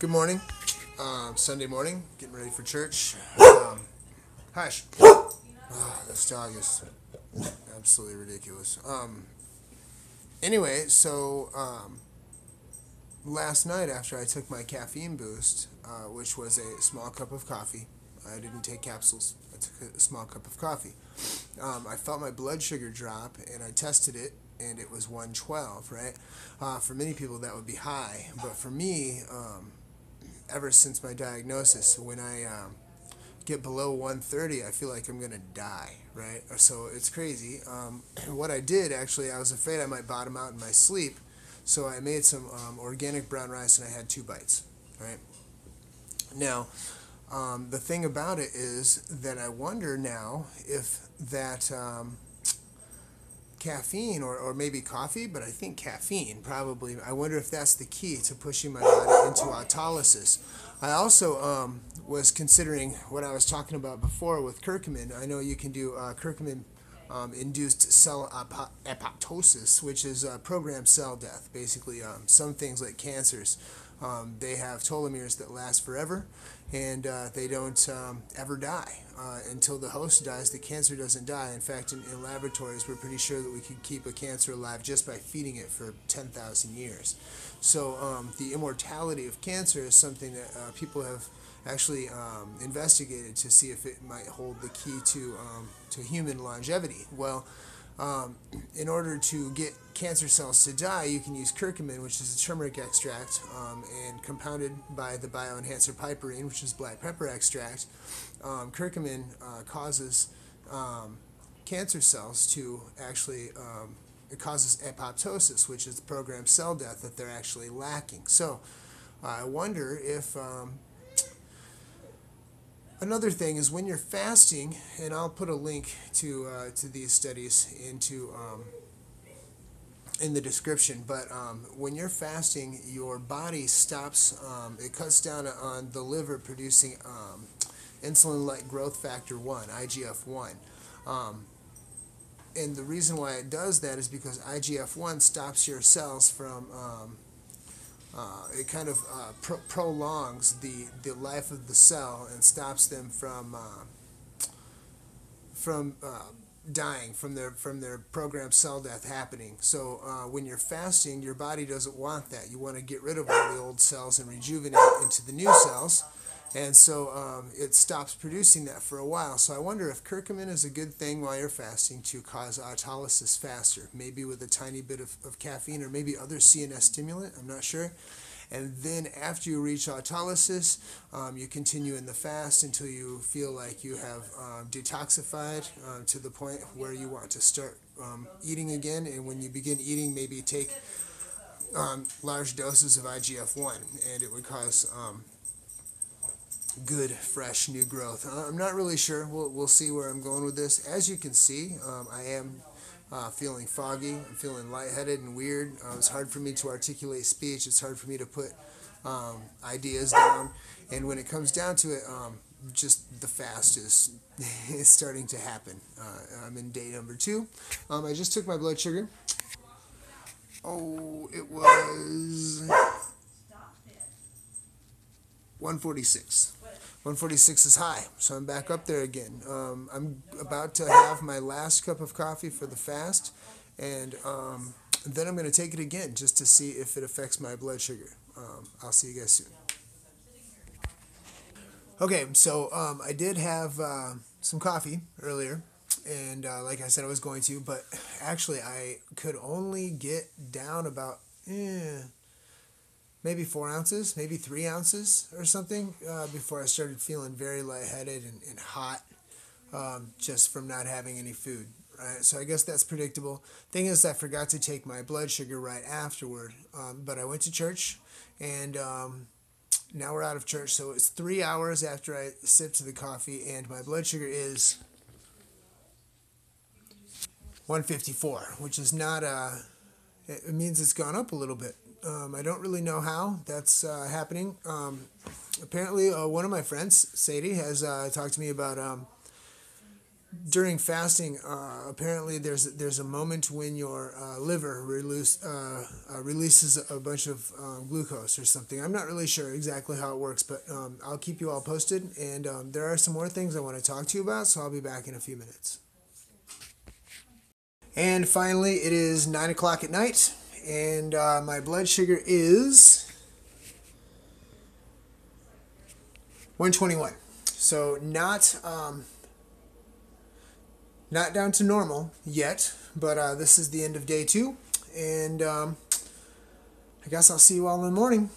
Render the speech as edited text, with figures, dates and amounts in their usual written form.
Good morning. Sunday morning, getting ready for church. Hush. This dog is absolutely ridiculous. Anyway, so last night after I took my caffeine boost, which was a small cup of coffee, I didn't take capsules, I took a small cup of coffee. I felt my blood sugar drop and I tested it. And it was 112, right? For many people, that would be high. But for me, ever since my diagnosis, when I get below 130, I feel like I'm going to die, right? So it's crazy. What I did, actually, I was afraid I might bottom out in my sleep. So I made some organic brown rice, and I had 2 bites, right? Now, the thing about it is that I wonder now if that... caffeine or maybe coffee, but I think caffeine probably. I wonder if that's the key to pushing my body into autolysis. I also was considering what I was talking about before with curcumin. I know you can do curcumin induced cell apoptosis, which is programmed cell death. Basically, some things like cancers, they have telomeres that last forever, and they don't ever die. Until the host dies, the cancer doesn't die. In fact, in laboratories, we're pretty sure that we can keep a cancer alive just by feeding it for 10,000 years. So the immortality of cancer is something that people have actually investigated to see if it might hold the key to human longevity. Well, in order to get cancer cells to die, you can use curcumin, which is a turmeric extract, and compounded by the bioenhancer piperine, which is black pepper extract. Curcumin causes cancer cells to actually, it causes apoptosis, which is programmed cell death that they're actually lacking. So I wonder if... another thing is when you're fasting, and I'll put a link to these studies into in the description. But when you're fasting, your body stops; it cuts down on the liver producing insulin-like growth factor 1, IGF-1. And the reason why it does that is because IGF-1 stops your cells from it kind of prolongs the life of the cell and stops them from dying, from their programmed cell death happening. So when you're fasting, your body doesn't want that. You want to get rid of all the old cells and rejuvenate into the new cells. And so it stops producing that for a while. So I wonder if curcumin is a good thing while you're fasting to cause autolysis faster, maybe with a tiny bit of caffeine or maybe other CNS stimulant, I'm not sure. And then after you reach autolysis, you continue in the fast until you feel like you have detoxified to the point where you want to start eating again. And when you begin eating, maybe take large doses of IGF-1, and it would cause... good, fresh, new growth. I'm not really sure. We'll see where I'm going with this. As you can see, I am feeling foggy. I'm feeling lightheaded and weird. It's hard for me to articulate speech. It's hard for me to put ideas down. And when it comes down to it, just the fast is starting to happen. I'm in day number 2. I just took my blood sugar. Oh, it was... 146. 146 is high, so I'm back up there again. I'm about to have my last cup of coffee for the fast, and then I'm going to take it again just to see if it affects my blood sugar. I'll see you guys soon. Okay, so I did have some coffee earlier, and like I said I was going to, but actually I could only get down about... maybe 4 ounces, maybe 3 ounces or something before I started feeling very lightheaded and hot just from not having any food. Right? So I guess that's predictable. Thing is, I forgot to take my blood sugar right afterward, but I went to church, and now we're out of church. So it's 3 hours after I sipped the coffee, and my blood sugar is 154, which is not a... It means it's gone up a little bit. I don't really know how that's happening. Apparently, one of my friends, Sadie, has talked to me about during fasting, apparently there's a moment when your liver releases a bunch of glucose or something. I'm not really sure exactly how it works, but I'll keep you all posted. And there are some more things I want to talk to you about, so I'll be back in a few minutes. And finally, it is 9 o'clock at night, and my blood sugar is 121. So not down to normal yet, but this is the end of day 2, and I guess I'll see you all in the morning.